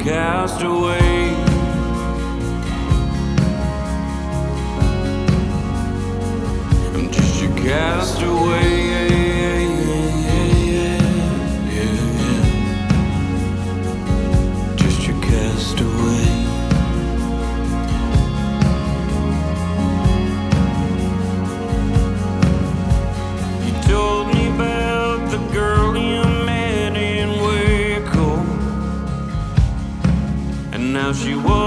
castaway. I'm just a castaway. She was